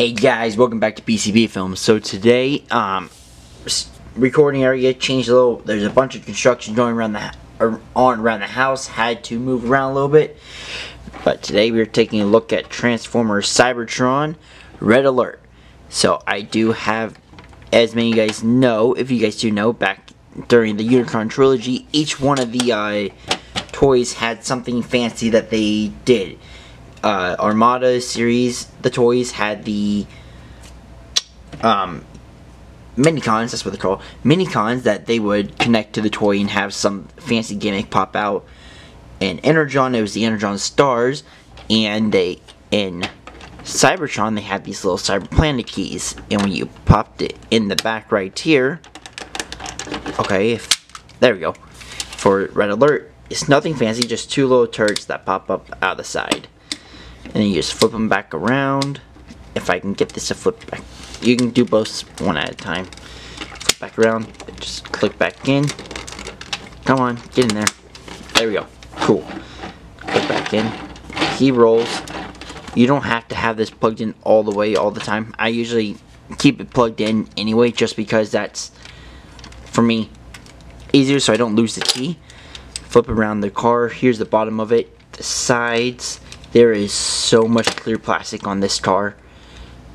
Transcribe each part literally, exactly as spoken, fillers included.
Hey guys, welcome back to P C B Films. So today, um, recording area changed a little. There's a bunch of construction going around the on around the house. Had to move around a little bit. But today we are taking a look at Transformers Cybertron, Red Alert. So I do have, as many of you guys know, if you guys do know, back during the Unicron Trilogy, each one of the uh, toys had something fancy that they did. Uh, Armada series, the toys had the um, minicons, that's what they're called, minicons that they would connect to the toy and have some fancy gimmick pop out. And Energon, it was the Energon stars, and they, in Cybertron, they had these little cyber planet keys, and when you popped it in the back right here, okay, if, there we go, for Red Alert, it's nothing fancy, just two little turrets that pop up out of the side. And then you just flip them back around. If I can get this to flip back. You can do both one at a time. Flip back around. Just click back in. Come on. Get in there. There we go. Cool. Click back in. He rolls. You don't have to have this plugged in all the way all the time. I usually keep it plugged in anyway. Just because that's, for me, easier so I don't lose the key. Flip around the car. Here's the bottom of it. The sides. There is so much clear plastic on this car,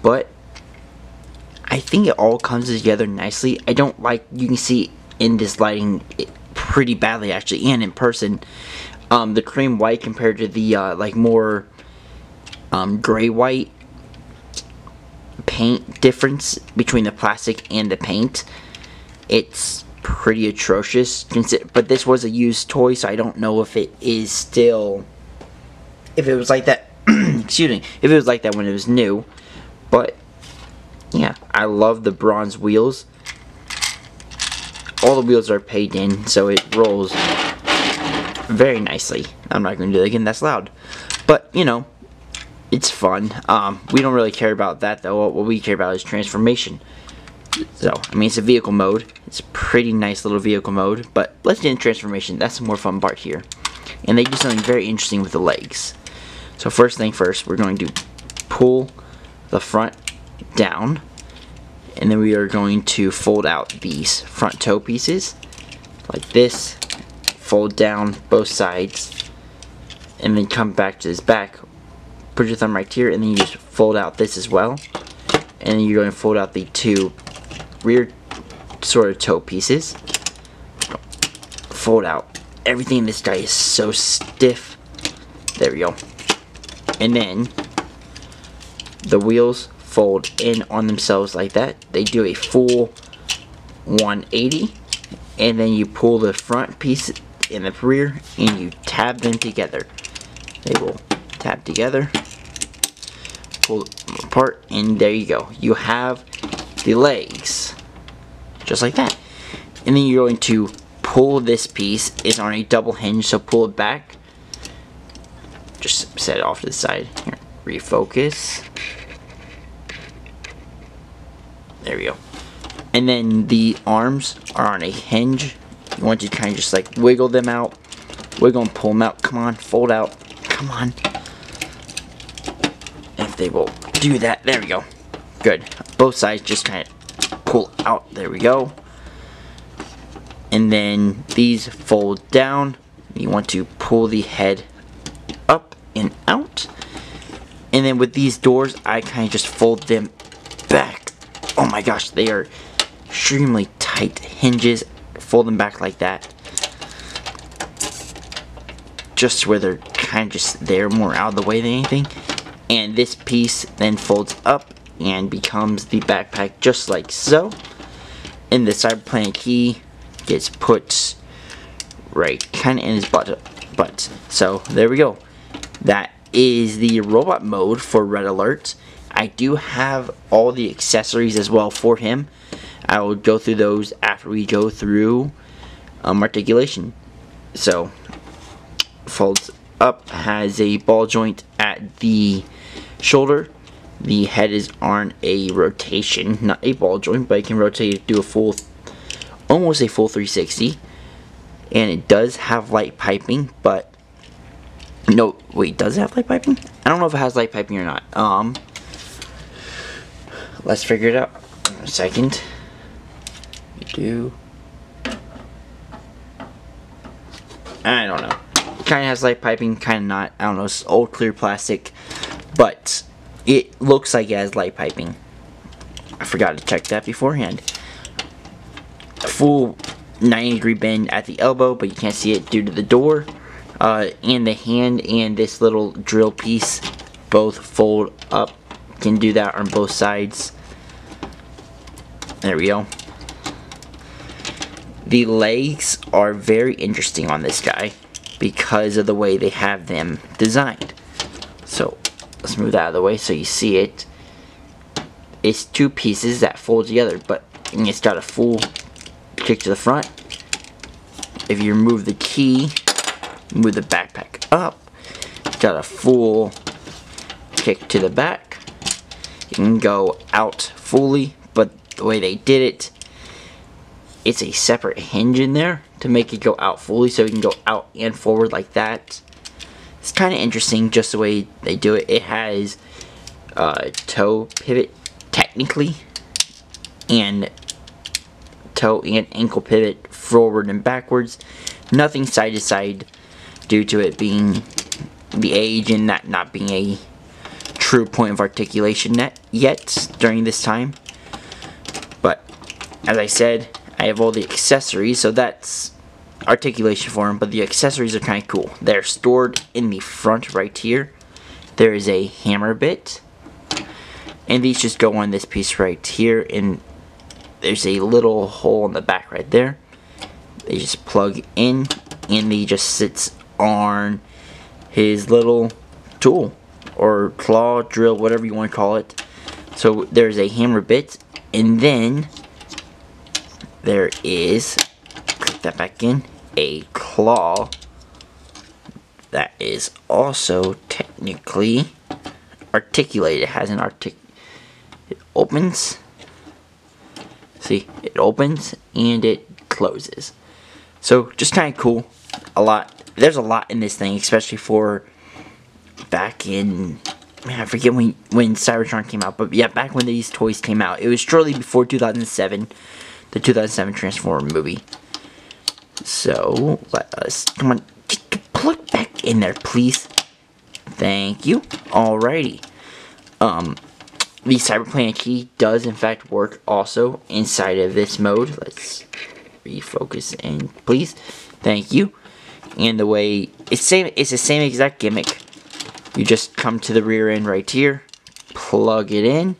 but I think it all comes together nicely. I don't like, you can see in this lighting it pretty badly actually, and in person, um, the cream white compared to the uh, like more um, gray white paint difference between the plastic and the paint. It's pretty atrocious, but this was a used toy, so I don't know if it is still... If it was like that, excuse me, if it was like that when it was new, but yeah, I love the bronze wheels. All the wheels are paid in, so it rolls very nicely. I'm not going to do that again, that's loud, but you know, it's fun. Um, we don't really care about that though. What we care about is transformation. So, I mean, it's a vehicle mode. It's a pretty nice little vehicle mode, but let's get into transformation. That's the more fun part here. And they do something very interesting with the legs. So first thing first, we're going to pull the front down. And then we are going to fold out these front toe pieces. Like this. Fold down both sides. And then come back to this back. Put your thumb right here and then you just fold out this as well. And then you're going to fold out the two rear sort of toe pieces. Fold out. Everything in this guy is so stiff. There we go. And then the wheels fold in on themselves like that. They do a full one eighty. And then you pull the front piece in the rear and you tab them together. They will tab together. Pull them apart and there you go. You have the legs. Just like that. And then you're going to pull this piece, is on a double hinge, so pull it back. Just set it off to the side. Here, refocus. There we go. And then the arms are on a hinge. You want to kind of just like wiggle them out. Wiggle and pull them out. Come on, fold out. Come on. If they will do that. There we go. Good. Both sides just kind of pull out. There we go. And then these fold down. You want to pull the head up and out. And then with these doors, I kind of just fold them back. Oh my gosh, they are extremely tight hinges. Fold them back like that. Just where they're kind of just there, more out of the way than anything. And this piece then folds up and becomes the backpack just like so. And the cyber planet key gets put right kind of in his butt, butt. So there we go. That is the robot mode for Red Alert. I do have all the accessories as well for him. I will go through those after we go through um, articulation. So folds up, has a ball joint at the shoulder. The head is on a rotation, not a ball joint, but it can rotate, do a full almost a full three sixty, and it does have light piping, but no, wait, does it have light piping? I don't know if it has light piping or not. Um, let's figure it out in a second. We do. I don't know. Kind of has light piping, kind of not. I don't know. It's old clear plastic, but it looks like it has light piping. I forgot to check that beforehand. A full ninety degree bend at the elbow, but you can't see it due to the door. Uh, and the hand and this little drill piece both fold up. Can do that on both sides. There we go. The legs are very interesting on this guy because of the way they have them designed. So let's move that out of the way so you see it. It's two pieces that fold together, but it's got a full kick to the front. If you remove the key, move the backpack up, it's got a full kick to the back. You can go out fully, but the way they did it, it's a separate hinge in there to make it go out fully, so you can go out and forward like that. It's kind of interesting just the way they do it. It has uh, toe pivot technically, and toe and ankle pivot forward and backwards. Nothing side to side due to it being the age and that not being a true point of articulation net yet during this time. But as I said, I have all the accessories, so that's articulation for them, but the accessories are kind of cool. They're stored in the front right here. There is a hammer bit, and these just go on this piece right here, and there's a little hole in the back right there. They just plug in, and he just sits on his little tool or claw, drill, whatever you want to call it. So there's a hammer bit, and then there is, click that back in, a claw that is also technically articulated. It has an artic, it opens, see, it opens and it closes. So just kind of cool. A lot, there's a lot in this thing, especially for back in, man, I forget when when Cybertron came out, but yeah, back when these toys came out, it was shortly before two thousand seven. The two thousand seven Transformers movie. So, let us, come on, get, plug back in there, please. Thank you. Alrighty. Um, the cyber planet key does, in fact, work also inside of this mode. Let's refocus in, please. Thank you. And the way, it's same. It's the same exact gimmick. You just come to the rear end right here, plug it in,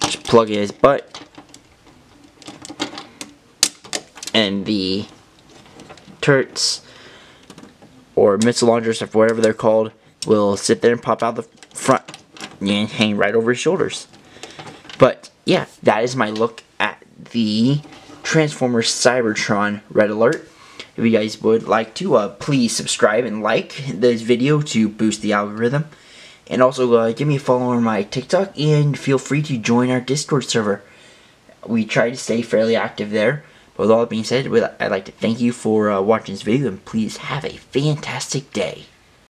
just plug in his butt. And the turrets or missile launchers or whatever they're called will sit there and pop out the front and hang right over his shoulders. But yeah, that is my look at the Transformers Cybertron Red Alert. If you guys would like to, uh, please subscribe and like this video to boost the algorithm. And also uh, give me a follow on my TikTok, and feel free to join our Discord server. We try to stay fairly active there. With all that being said, I'd like to thank you for uh, watching this video, and please have a fantastic day.